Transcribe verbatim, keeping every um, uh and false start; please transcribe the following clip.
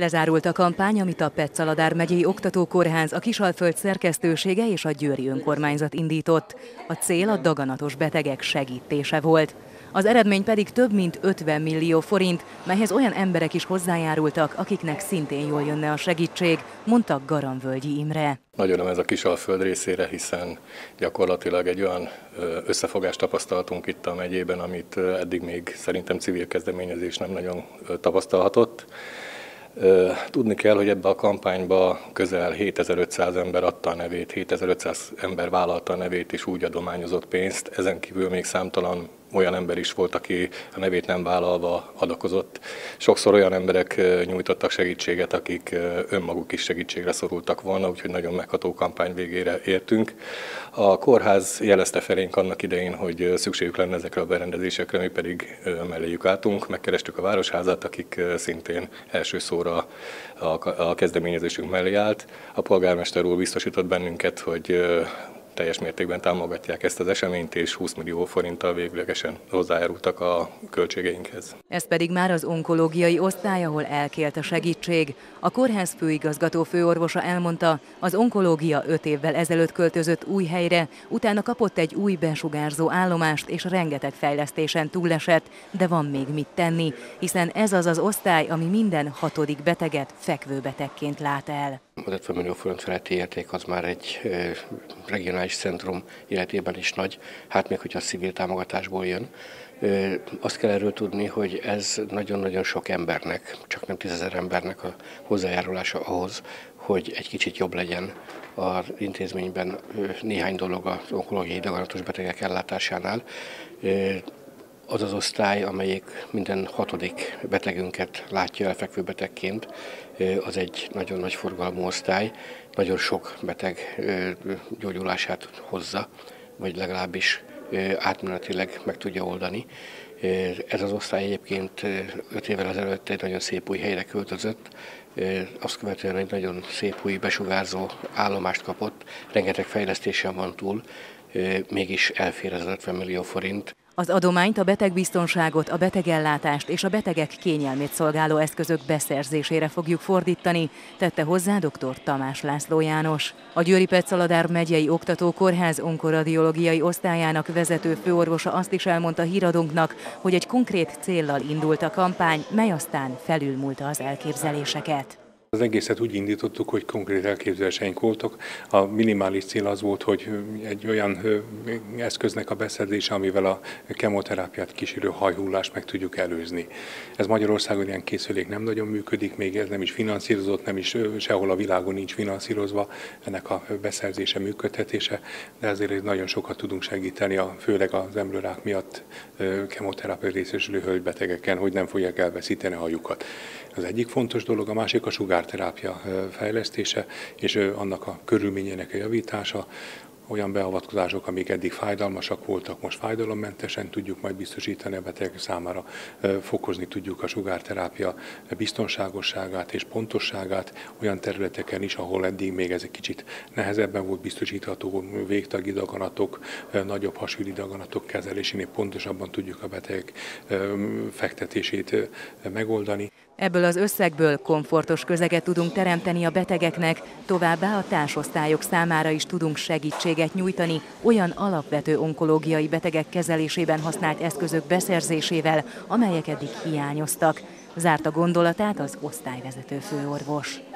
Lezárult a kampány, amit a Petz Aladár Megyei Oktató Kórház, a Kisalföld szerkesztősége és a Győri önkormányzat indított. A cél a daganatos betegek segítése volt. Az eredmény pedig több mint ötven millió forint, melyhez olyan emberek is hozzájárultak, akiknek szintén jól jönne a segítség, mondta Garamvölgyi Imre. Nagy öröm ez a Kisalföld részére, hiszen gyakorlatilag egy olyan összefogást tapasztaltunk itt a megyében, amit eddig még szerintem civil kezdeményezés nem nagyon tapasztalhatott. Tudni kell, hogy ebbe a kampányba közel hétezer-ötszáz ember adta a nevét, hétezer-ötszáz ember vállalta a nevét és úgy adományozott pénzt. Ezen kívül még számtalan olyan ember is volt, aki a nevét nem vállalva adakozott. Sokszor olyan emberek nyújtottak segítséget, akik önmaguk is segítségre szorultak volna, úgyhogy nagyon megható kampány végére értünk. A kórház jelezte felénk annak idején, hogy szükségük lenne ezekre a berendezésekre, mi pedig melléjük álltunk, megkerestük a városházát, akik szintén első szóra a kezdeményezésünk mellé állt. A polgármester úr biztosított bennünket, hogy teljes mértékben támogatják ezt az eseményt, és húsz millió forinttal véglegesen hozzájárultak a költségeinkhez. Ez pedig már az onkológiai osztály, ahol elkélt a segítség. A kórház főigazgató főorvosa elmondta, az onkológia öt évvel ezelőtt költözött új helyre, utána kapott egy új besugárzó állomást, és rengeteg fejlesztésen túlesett, de van még mit tenni, hiszen ez az az osztály, ami minden hatodik beteget fekvőbetegként lát el. Az ötven millió forint feletti érték az már egy regionális centrum életében is nagy, hát még hogyha civil támogatásból jön. Azt kell erről tudni, hogy ez nagyon-nagyon sok embernek, csak nem tízezer embernek a hozzájárulása ahhoz, hogy egy kicsit jobb legyen az intézményben néhány dolog az onkológiai daganatos betegek ellátásánál. Az az osztály, amelyik minden hatodik betegünket látja el fekvőbetegként, az egy nagyon nagy forgalmú osztály, nagyon sok beteg gyógyulását hozza, vagy legalábbis átmenetileg meg tudja oldani. Ez az osztály egyébként öt évvel ezelőtt egy nagyon szép új helyre költözött, azt követően egy nagyon szép új besugárzó állomást kapott, rengeteg fejlesztésen van túl, mégis elfér ez az ötven millió forint. Az adományt a betegbiztonságot, a betegellátást és a betegek kényelmét szolgáló eszközök beszerzésére fogjuk fordítani, tette hozzá dr. Tamás László János. A Győri Petz Aladár Megyei Oktató Kórház onkoradiológiai osztályának vezető főorvosa azt is elmondta híradónknak, hogy egy konkrét céllal indult a kampány, mely aztán felülmúlta az elképzeléseket. Az egészet úgy indítottuk, hogy konkrét elképzeléseink voltak. A minimális cél az volt, hogy egy olyan eszköznek a beszerzése, amivel a kemoterápiát kísérő hajhullást meg tudjuk előzni. Ez Magyarországon ilyen készülék nem nagyon működik, még ez nem is finanszírozott, nem is sehol a világon nincs finanszírozva ennek a beszerzése, működtetése, de ezért nagyon sokat tudunk segíteni, a, főleg az emlőrák miatt kemoterápiai részesülő hölgybetegeken, hogy nem fogják elveszíteni a hajukat. Az egyik fontos dolog, a másik a sugár terápia fejlesztése és annak a körülményének a javítása. Olyan beavatkozások, amik eddig fájdalmasak voltak, most fájdalommentesen tudjuk majd biztosítani a betegek számára, fokozni tudjuk a sugárterápia biztonságosságát és pontosságát olyan területeken is, ahol eddig még ez egy kicsit nehezebben volt biztosítható, végtagi daganatok, nagyobb hasüli daganatok kezelésénél pontosabban tudjuk a betegek fektetését megoldani. Ebből az összegből komfortos közeget tudunk teremteni a betegeknek, továbbá a társosztályok számára is tudunk segítséget nyújtani olyan alapvető onkológiai betegek kezelésében használt eszközök beszerzésével, amelyek eddig hiányoztak. Zárta gondolatát az osztályvezető főorvos.